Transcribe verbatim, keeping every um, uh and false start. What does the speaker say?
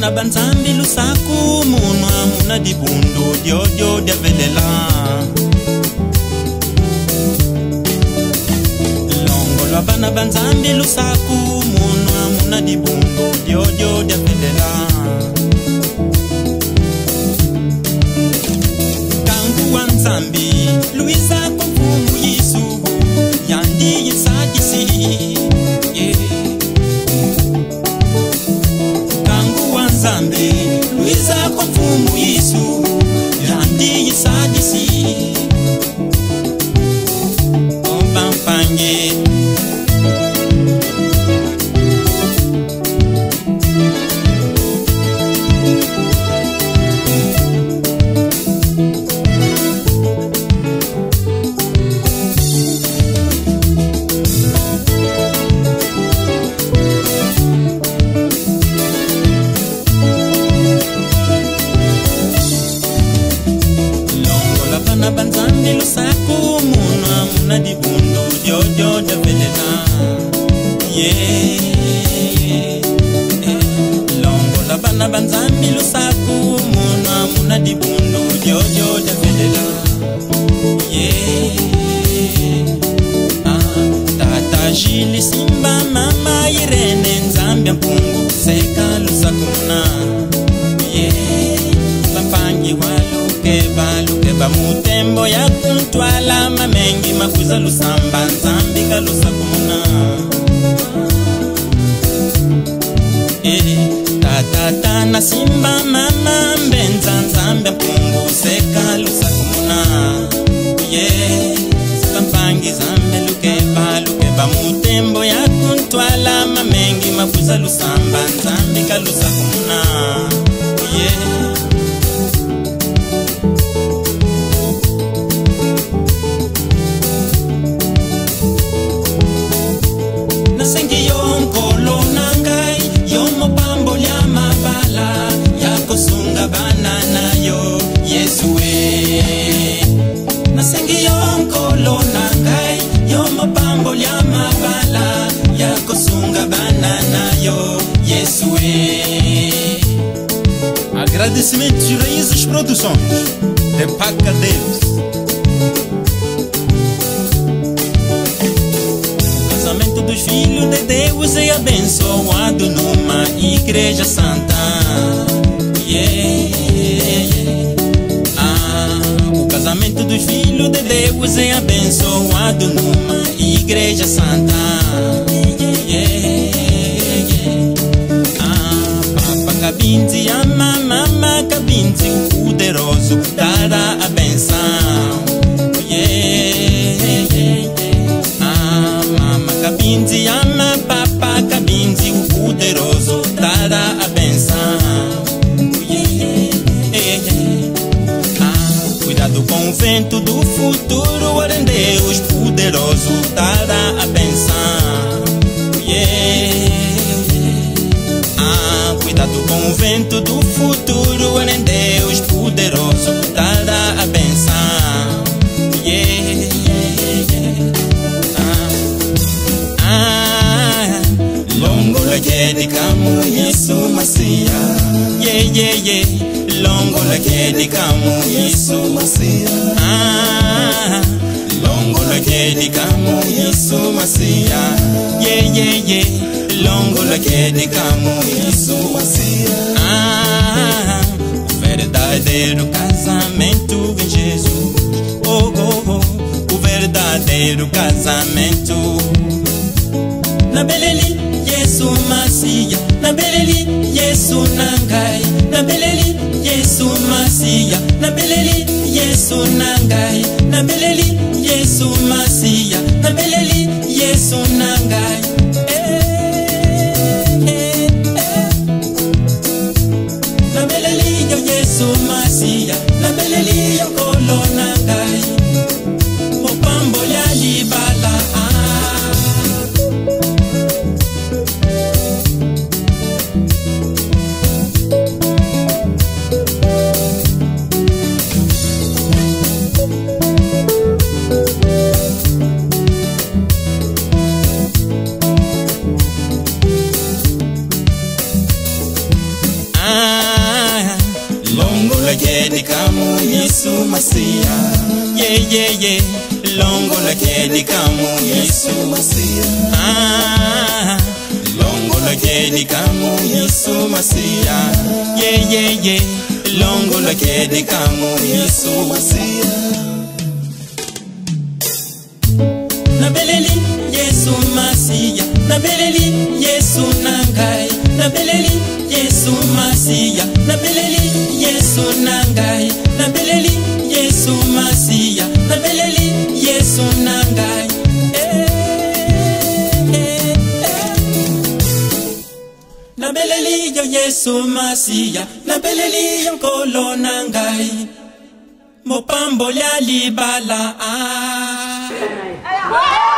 na banzambi lusaku munwa muna dibundo diodio de velela. Longo la bana banzambi lusaku munwa muna dibundo diodio de velela. Kanguan Zambi Luisa kukumu yisu yandi yisadisi. Zambi, Luisa kufumu isu, yandi yisadisi. Obampanye banzambi lusaku muna muna dibundo jojo de velela. Yeah. Longo la bana banzambi lusaku muna muna dibundo jojo de velela. Yeah. Ah, tata jili simba mama irene nzambia mpungu seka lusakuna. Yeah. Papangi waluke balu mutembo ya kuntwala mamengi makuza lusamba nzambi kalusa kumuna. Eh, tatata na simba mama mbenza nzambi mpungu seka lusa kumuna. Yeah, sampangi zambe lukeba lukeba mutembo ya kuntwala mamengi makuza lusamba nzambi kalusa kumuna. Yeah. Agradecimento de Reis Produções, de Paca Deus. Casamento dos filhos de Deus é abençoado numa igreja santa. Yeah. Ah, o casamento dos filhos de Deus é abençoado numa igreja santa. Yeah. Kabinzi ya mama, mama kabinzi poderoso dará a benção. Yeah. Ah, mama kabinzi ya mama, papa kabinzi poderoso dará a benção. Yeah. Ah, cuidado com o vento do futuro, em Deus poderoso dará a benção. Yeah. Cuidado com o vento do futuro, em Deus poderoso dará a benção. Yeah, yeah, yeah. Ah, longo la quede camo isso macia. Yeah, yeah, yeah. Longo la quede camo isso macia. Ah, longo la quede camo isso macia. Yeah, yeah, yeah. Longo la quede camo isso macia. Ah, o verdadeiro casamento em Jesus. Oh, oh, oh, o verdadeiro casamento. Na beleli, Jesus macia. Na beleli, Jesus nangai. Na beleli, Jesus macia. Na beleli, Jesus nangai. Na beleli, Jesus macia. Na beleli, Jesus nangai. lakini kamunisu masia. Yeah, yeah, yeah. Longo lakini kamunisu masia. Ah, Longo lakini kamunisu masia. Yeah, yeah, yeah. Longo lakini kamunisu masia. Na beleli Yesu masia. Na beleli Yesu nangai. Na beleli Yesu masia. Na beleli Yesu nangai. Na beleli Yesu masia. Na beleli Yesu nangai. Eh, eh, eh. Na beleli yo Yesu masia. Na beleli yo kolo nangai. Mopambo ya libala. Ah.